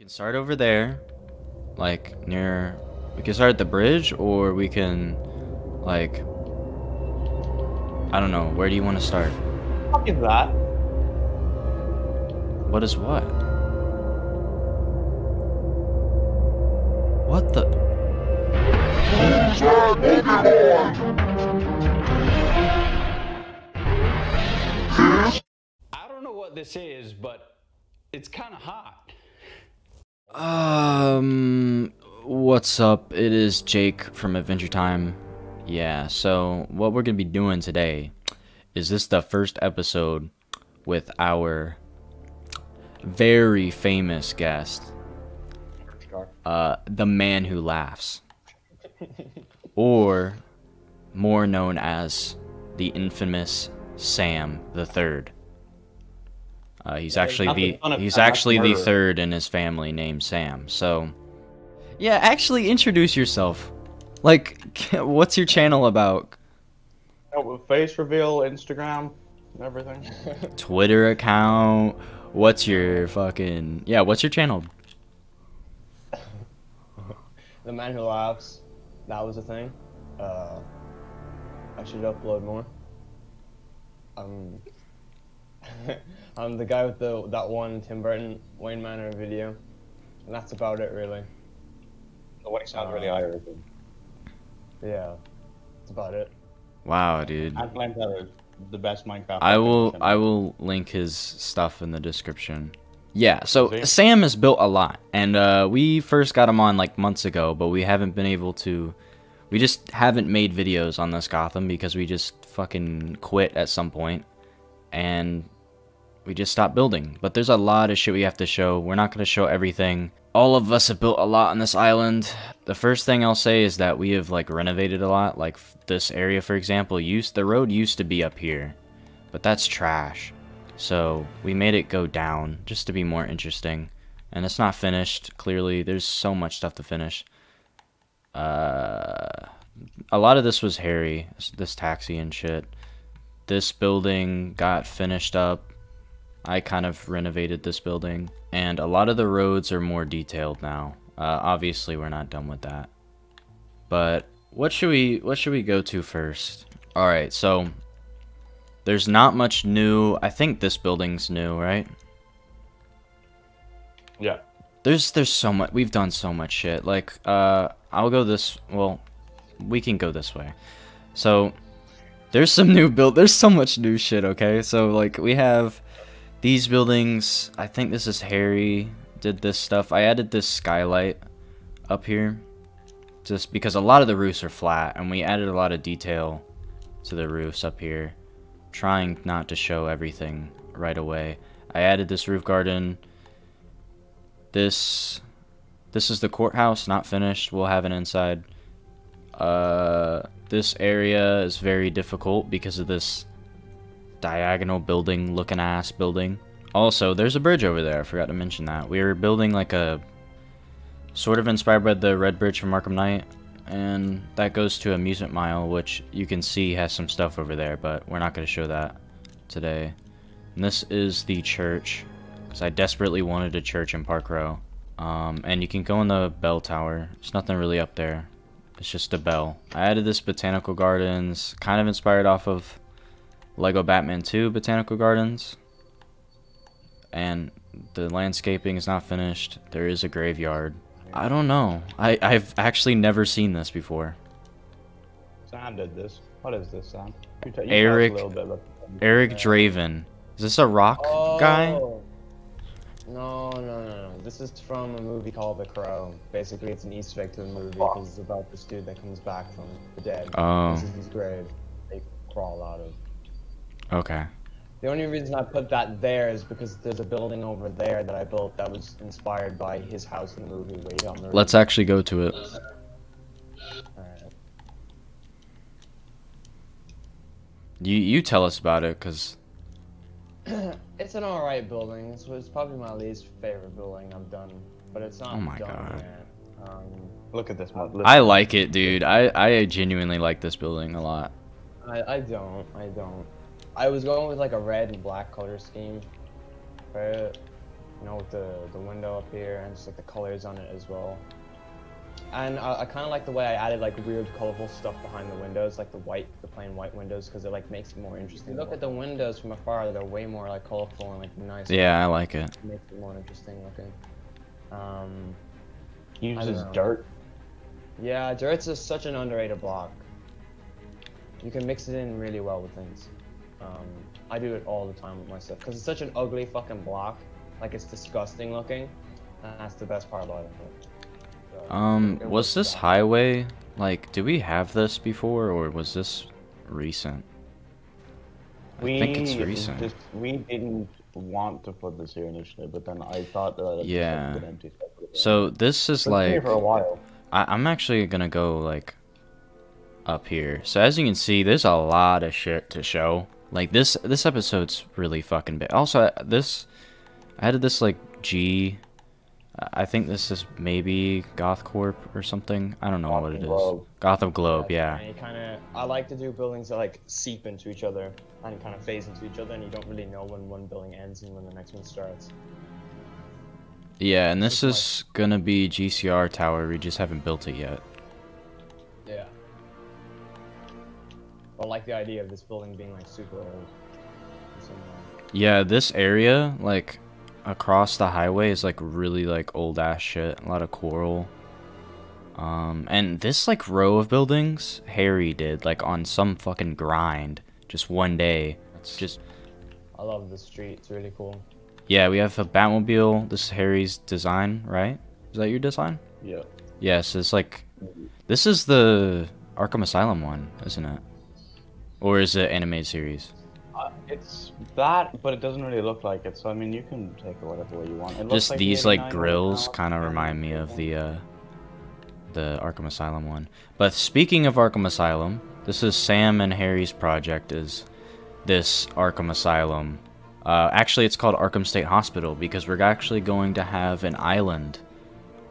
We can start over there, like near, we can start at the bridge, or we can, like, I don't know, where do you want to start? What is that? What is what? What the? I don't know what this is, but it's kind of hot. What's up? It is Jake from Adventure Time. Yeah, so what we're gonna be doing today is this the first episode with our very famous guest, the man who laughs, or more known as the infamous Sam the 3rd. He's actually the third in his family named Sam. So, yeah, actually introduce yourself. Like, what's your channel about? Oh, face reveal, Instagram, everything. Twitter account. What's your fucking... Yeah, what's your channel? The Man Who Laughs. That was a thing. I should upload more. I'm the guy with that one Tim Burton Wayne Manor video, and that's about it really. The way sounds really Irish. Yeah, that's about it. Wow, dude. I've learned that the best Minecraft. I will link his stuff in the description. Yeah, so Sam has built a lot, and we first got him on like months ago, but we haven't been able to. We just haven't made videos on this Gotham because we just fucking quit at some point, and we just stopped building. But there's a lot of shit we have to show. We're not going to show everything. All of us have built a lot on this island. The first thing I'll say is that we have like renovated a lot. Like this area, for example, the road used to be up here, but that's trash. So we made it go down just to be more interesting. And it's not finished. Clearly, there's so much stuff to finish. A lot of this was hairy. This taxi and shit. This building got finished up. I kind of renovated this building, and a lot of the roads are more detailed now. Obviously, we're not done with that. But what should we go to first? All right, so there's not much new. I think this building's new, right? Yeah. There's so much. We've done so much shit. Like, I'll go this. Well, we can go this way. So there's some new build. There's so much new shit. Okay, so like we have. These buildings, I think this is Harry, did this stuff. I added this skylight up here just because a lot of the roofs are flat, and we added a lot of detail to the roofs up here, trying not to show everything right away. I added this roof garden. This is the courthouse, not finished. We'll have an inside. This area is very difficult because of this diagonal building looking ass building. Also, there's a bridge over there. I forgot to mention that. We were building like a sort of inspired by the red bridge from Arkham Knight, and that goes to Amusement Mile, which you can see has some stuff over there, but we're not going to show that today. And this is the church because I desperately wanted a church in Park Row. And you can go in the bell tower. There's nothing really up there. It's just a bell. I added this botanical gardens, kind of inspired off of Lego Batman 2 botanical gardens, and the landscaping is not finished. There is a graveyard. I don't know. I've actually never seen this before. Sam did this. What is this, Sam? Eric Draven. Is this a rock guy? No. This is from a movie called The Crow. Basically, it's an Easter egg to the movie because it's about this dude that comes back from the dead. Oh. This is his grave. They crawl out of. Okay. The only reason I put that there is because there's a building over there that I built that was inspired by his house in the movie. Let's actually go to it. Alright. You tell us about it, because... It's an alright building. It's probably my least favorite building I've done. But it's not done yet. Look at this one. I like it, dude. I genuinely like this building a lot. I don't. I was going with like a red and black color scheme, right? you know, with the window up here and just like the colors on it as well. And I kind of like the way I added like weird colorful stuff behind the windows, like the white, the plain white windows, because it like makes it more interesting. You look at the windows from afar; they're way more like colorful and like nice. Yeah, I like it. It makes it more interesting looking. Uses dirt. Yeah, dirt's just such an underrated block. You can mix it in really well with things. I do it all the time with my stuff because it's such an ugly fucking block. Like, it's disgusting looking. And that's the best part about it. So, was this highway, like, do we have this before or was this recent? I think it's recent. We didn't want to put this here initially, but then I thought that yeah. It was empty. So this is like here for a while. I'm actually gonna go like up here. So as you can see, there's a lot of shit to show. Like this episode's really fucking big. Also, I added this like G. I think this is maybe Goth Corp or something. I don't know what it is. Gotham Globe, yeah. Yeah. I like to do buildings that like seep into each other and kind of phase into each other, and you don't really know when one building ends and when the next one starts. Yeah, and this is gonna be GCR Tower. We just haven't built it yet. Yeah. I like the idea of this building being like super old. Yeah, this area, like across the highway, is like really like old ass shit. A lot of coral. And this like row of buildings, Harry did like on some fucking grind, just one day. It's just. I love this street. It's really cool. Yeah, we have a Batmobile. This is Harry's design, right? Is that your design? Yeah. Yeah, so it's like... This is the Arkham Asylum one, isn't it? Or is it animated series? It's that, but it doesn't really look like it. So, I mean, you can take it whatever way you want. It looks like these, like, grills kind of remind me of the Arkham Asylum one. But speaking of Arkham Asylum, this is Sam and Harry's project, is this Arkham Asylum. Actually, it's called Arkham State Hospital because we're actually going to have an island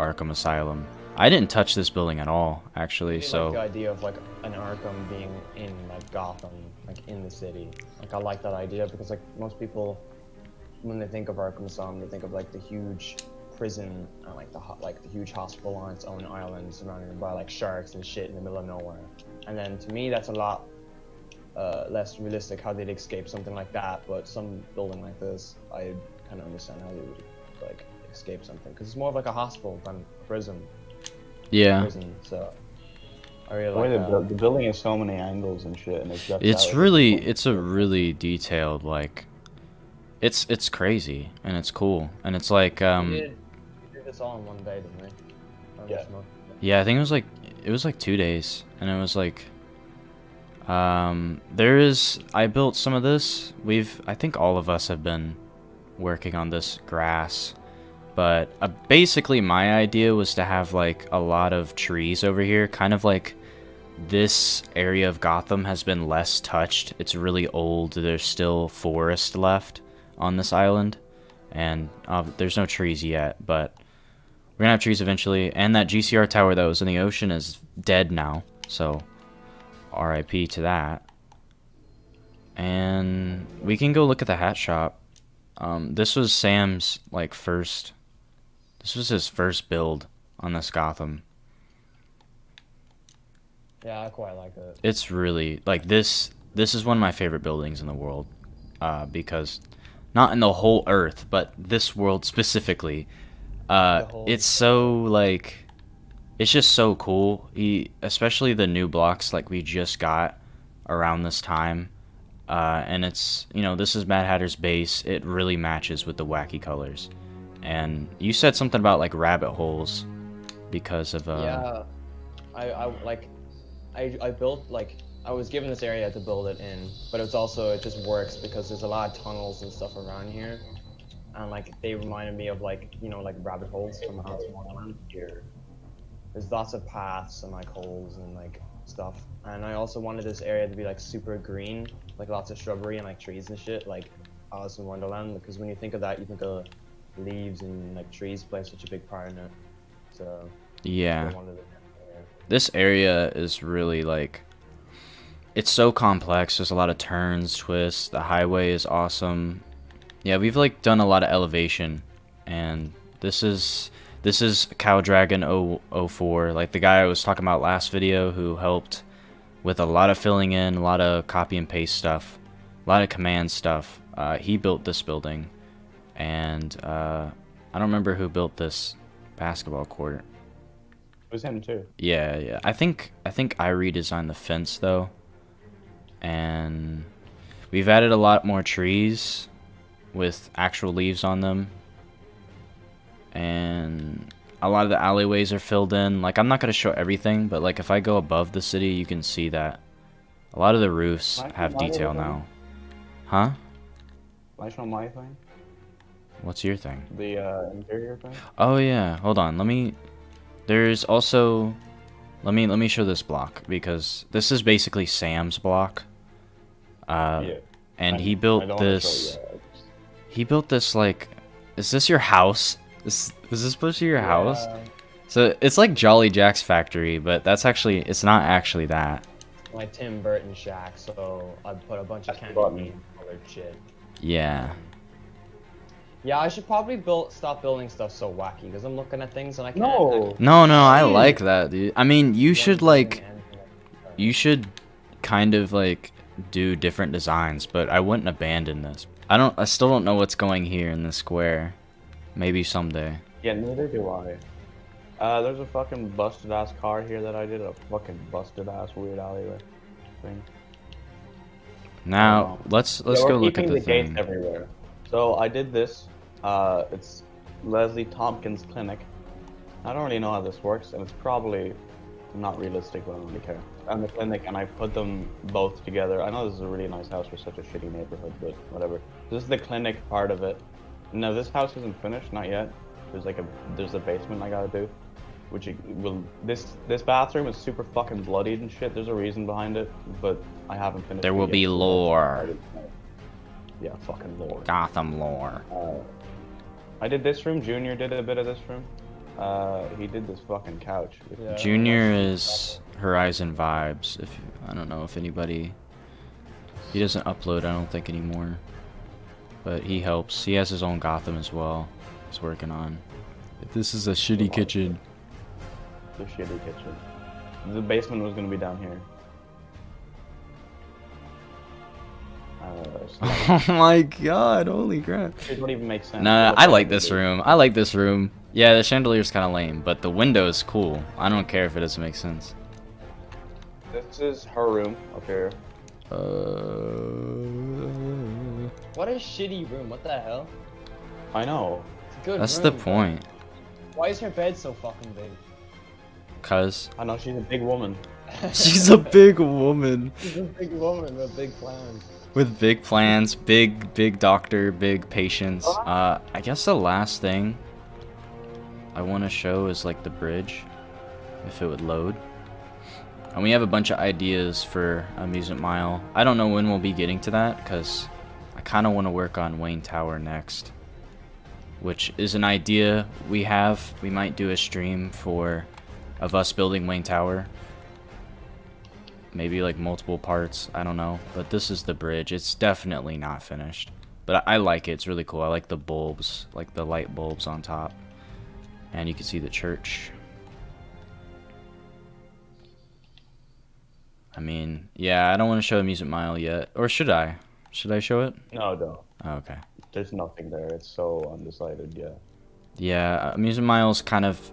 Arkham Asylum. I didn't touch this building at all, actually. So like the idea of like an Arkham being in like Gotham, like in the city. Like I like that idea because like most people, when they think of Arkham Asylum, they think of like the huge prison and like the huge hospital on its own island, surrounded by like sharks and shit in the middle of nowhere. And then to me, that's a lot. Less realistic how they'd escape something like that, but some building like this, I kind of understand how they would like escape something because it's more of like a hospital than a prison. Yeah. Prison, so I really like the building has so many angles and shit, and it's really, it's a really detailed like, it's crazy and it's cool and it's like we did this all in one day, didn't we? Yeah. Yeah, I think it was like 2 days, and it was like. There is, I built some of this, I think all of us have been working on this grass, but basically my idea was to have like a lot of trees over here, kind of like this area of Gotham has been less touched. It's really old. There's still forest left on this island, and there's no trees yet, but we're gonna have trees eventually. And that GCR tower that was in the ocean is dead now, so... RIP to that. And we can go look at the hat shop. This was Sam's like first, this was his first build on this Gotham. Yeah, I quite like it. It's really like this is one of my favorite buildings in the world, because not in the whole earth, but this world specifically. It's so like, it's just so cool. Especially the new blocks like we just got around this time. And it's, you know, this is Mad Hatter's base. It really matches with the wacky colors. And you said something about like rabbit holes because of yeah, I built like, I was given this area to build it in, but it's also, it just works because there's a lot of tunnels and stuff around here. And like, they reminded me of like, you know, like rabbit holes from Alice in Wonderland. There's lots of paths and like holes and like stuff. And I also wanted this area to be like super green, like lots of shrubbery and like trees and shit, like Alice in Wonderland. Because when you think of that, you think of leaves and like trees play such a big part in it. So yeah, this area is really like, it's so complex. There's a lot of turns, twists. The highway is awesome. Yeah, we've like done a lot of elevation and this is Cow Dragon 004, like the guy I was talking about last video, who helped with a lot of filling in, a lot of copy and paste stuff, a lot of command stuff. He built this building, and I don't remember who built this basketball court. It was him too. Yeah, yeah. I think I redesigned the fence though, and we've added a lot more trees with actual leaves on them, and a lot of the alleyways are filled in. Like, I'm not going to show everything, but like if I go above the city, you can see that a lot of the roofs have detail now. Huh? Can I show my thing? What's your thing? The interior thing? Oh yeah, hold on. Let me... There's also... Let me show this block, because this is basically Sam's block. Yeah. And he built this... He built this, like... Is this your house? Is this supposed to be your house? So it's like Jolly Jack's factory, but that's actually... It's not actually that. My Tim Burton shack, so I put a bunch of candy and colored shit. Yeah. Yeah, I should probably stop building stuff so wacky, because I'm looking at things and I can't... No, I like that, dude. I mean, you should, like... You should kind of, like, do different designs, but I wouldn't abandon this. I still don't know what's going here in this square. Maybe someday. Yeah, neither do I. There's a fucking busted-ass car here that I did a fucking busted-ass weird alleyway thing. Now, let's go look at the thing. Gates everywhere. So, I did this. It's Leslie Tompkins Clinic. I don't really know how this works, and it's probably not realistic, but I don't really care. I'm a clinic, and I put them both together. I know this is a really nice house for such a shitty neighborhood, but whatever. This is the clinic part of it. No, this house isn't finished, not yet. There's a basement I gotta do, which will... This bathroom is super fucking bloodied and shit. There's a reason behind it, but I haven't finished. There will be lore. Yeah, fucking lore. Gotham lore. I did this room. Junior did a bit of this room. He did this fucking couch. Yeah. Junior is Horizon Vibes. If I don't know if anybody... He doesn't upload, I don't think, anymore. But he helps. He has his own Gotham as well. He's working on. This is a shitty kitchen. The shitty kitchen. The basement was gonna be down here. Oh my god, holy crap. It wouldn't even make sense. No, I like this room. I like this room. Yeah, the chandelier's kind of lame, but the window is cool. I don't care if it doesn't make sense. This is her room up here. What a shitty room, what the hell? I know. It's a good room. That's the point. Why is her bed so fucking big? Cuz. I know, she's a big woman. She's a big woman. She's a big woman with big plans. With big plans, big doctor, big patients. I guess the last thing I want to show is like the bridge, if it would load. And we have a bunch of ideas for Amusement Mile. I don't know when we'll be getting to that, because I kind of want to work on Wayne Tower next, which is an idea we have. We might do a stream of us building Wayne Tower. Maybe like multiple parts, I don't know. But this is the bridge. It's definitely not finished, but I like it. It's really cool. I like the bulbs, like the light bulbs on top, and you can see the church. I mean, yeah, I don't want to show Amusement Mile yet, or should I? Should I show it? No, don't. Oh, okay. There's nothing there. It's so undecided. Yeah. Yeah, Amusement Mile's kind of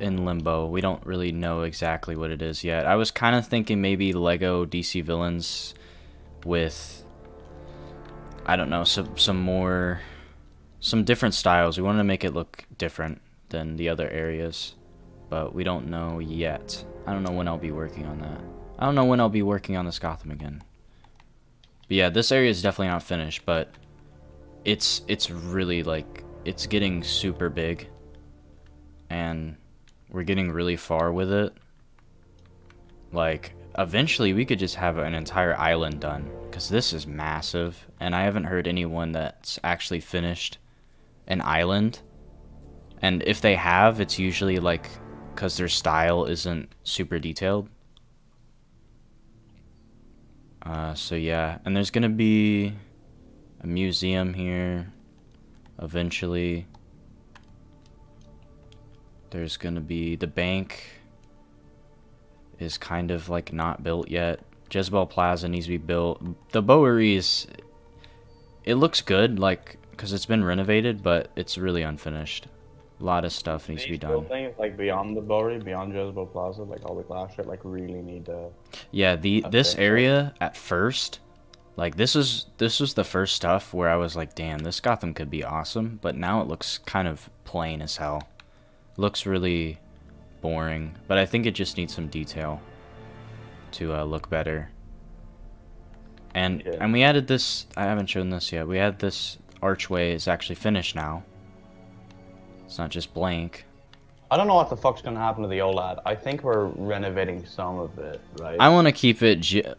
in limbo. We don't really know exactly what it is yet. I was kind of thinking maybe Lego DC Villains with, I don't know, some different styles. We wanted to make it look different than the other areas, but we don't know yet. I don't know when I'll be working on that. I don't know when I'll be working on this Gotham again. But yeah, this area is definitely not finished, but it's really, like, it's getting super big, and we're getting really far with it. Like, eventually we could just have an entire island done, because this is massive, and I haven't heard anyone that's actually finished an island. And if they have, it's usually like because their style isn't super detailed. So yeah, and there's gonna be a museum here eventually. There's gonna be the bank is kind of like not built yet. Jezebel Plaza needs to be built. The Bowery is, it looks good, like, because it's been renovated, but it's really unfinished. A lot of stuff needs to be done. Things, like beyond the Bowery, beyond Jezebel Plaza, like all the glass shit, like really need to. Yeah, this area at first, like this was the first stuff where I was like, damn, this Gotham could be awesome, but now it looks kind of plain as hell. Looks really boring, but I think it just needs some detail to look better. And yeah. And we added this. I haven't shown this yet. We had this archway is actually finished now. It's not just blank. I don't know what the fuck's gonna happen to the old ad. I think we're renovating some of it, right? I want to keep it.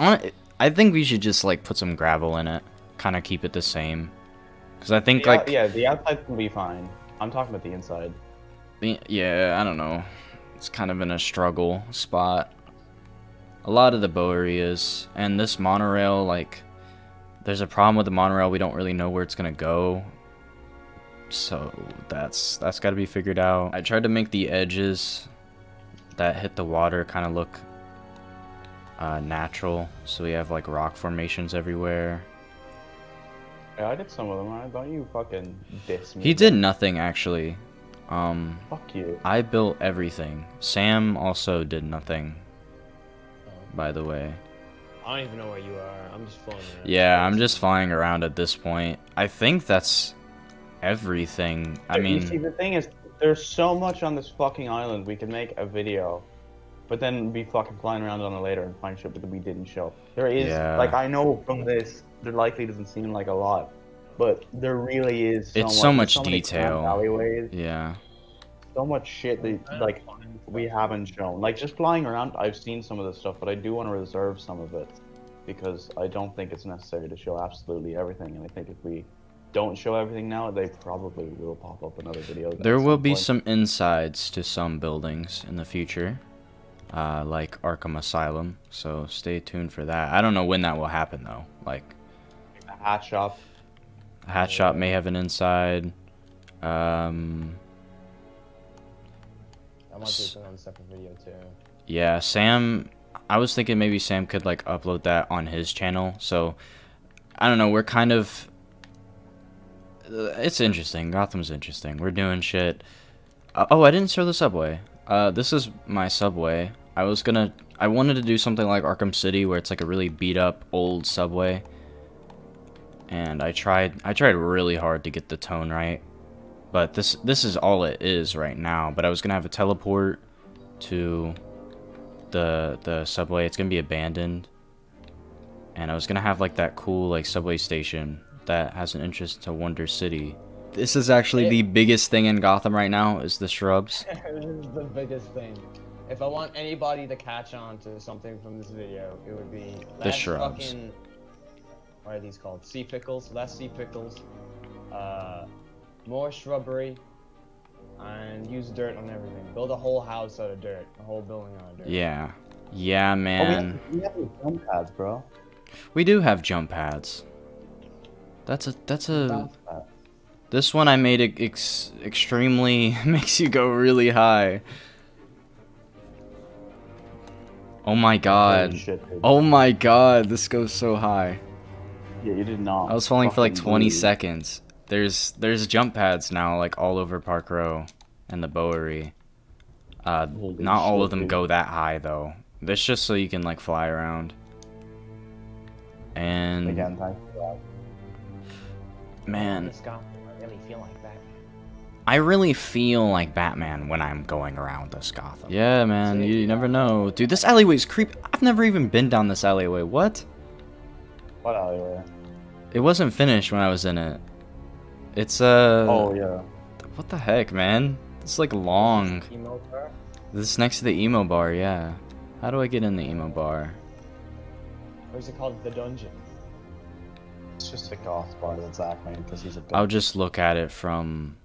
I think we should just like put some gravel in it, kind of keep it the same, because I think the outside can be fine. I'm talking about the inside. Yeah, I don't know. It's kind of in a struggle spot. A lot of the Bowery is, and this monorail, like, there's a problem with the monorail. We don't really know where it's gonna go, so that's got to be figured out. I tried to make the edges that hit the water kind of look natural, so we have like rock formations everywhere. Yeah, I did some of them. Right? Don't you fucking diss me. He did nothing actually. Fuck you. I built everything. Sam also did nothing. By the way, I don't even know where you are. I'm just flying around. Yeah, I'm just flying around at this point. I think that's everything. I mean, you see, the thing is, there's so much on this fucking island. We could make a video, but then be fucking flying around on it later and find shit that we didn't show. There is, like, I know from this, there likely doesn't seem like a lot, but there really is. So it's much, so much detail. Alleyways. Yeah. So much shit that, like, we haven't shown. Like, just flying around, I've seen some of this stuff, but I do want to reserve some of it because I don't think it's necessary to show absolutely everything. And I think if we don't show everything now, they probably will pop up another video. There will be some insides to some buildings in the future, like Arkham Asylum. So stay tuned for that. I don't know when that will happen, though. Like, a hat shop. A hat shop may have an inside. I want to do it on a separate video too. Yeah, Sam, I was thinking maybe Sam could like upload that on his channel. So I don't know, we're kind of, it's interesting. Gotham's interesting. We're doing shit. Oh, I didn't show the subway. This is my subway. I wanted to do something like Arkham City where it's like a really beat up old subway. And I tried really hard to get the tone right. But this is all it is right now. But I was gonna have a teleport to the subway. It's gonna be abandoned, and I was gonna have like that cool like subway station that has an entrance to Wonder City. This is actually the biggest thing in Gotham right now, is the shrubs. This is the biggest thing. If I want anybody to catch on to something from this video, it would be the shrubs. Fucking, what are these called? Sea pickles. Less sea pickles. More shrubbery, and use dirt on everything. Build a whole house out of dirt, a whole building out of dirt. Yeah, yeah, man. Oh, we have jump pads, bro. We do have jump pads. That's a. This one I made it extremely makes you go really high. Oh my god. Shit, oh my god, this goes so high. Yeah, you did not. I was falling for like 20 seconds. There's jump pads now, like, all over Park Row and the Bowery. Not all of them go that high, though. That's just so you can, like, fly around. And... man. I really feel like Batman when I'm going around this Gotham. Yeah, man, you never know. Dude, this alleyway's creepy. I've never even been down this alleyway. What? What alleyway? It wasn't finished when I was in it. It's oh yeah. What the heck, man? It's like long. Emo bar? This is next to the emo bar, yeah. How do I get in the emo bar? Or is it called the dungeon? It's just a goth bar that Zach made because he's a bitch. I'll just look at it from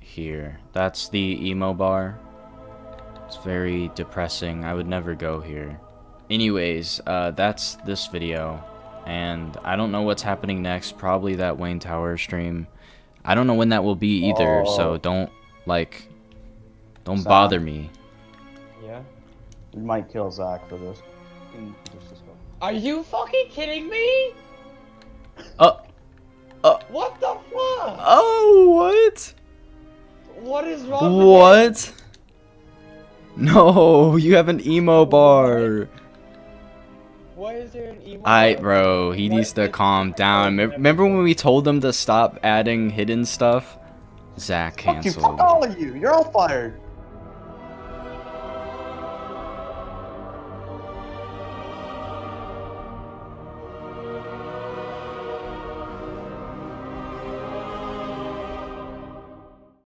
here. That's the emo bar. It's very depressing. I would never go here. Anyways, that's this video. And I don't know what's happening next. Probably that Wayne Tower stream. I don't know when that will be either, so don't, like, Don't bother me. Yeah? We might kill Zach for this. Are you fucking kidding me? What the fuck? Oh, what? What is wrong with What? No, you have an emo bar. Why is there an emo bar? Bro, he needs to calm down. Remember when we told him to stop adding hidden stuff? Zach canceled. Fuck you, fuck all of you. You're all fired.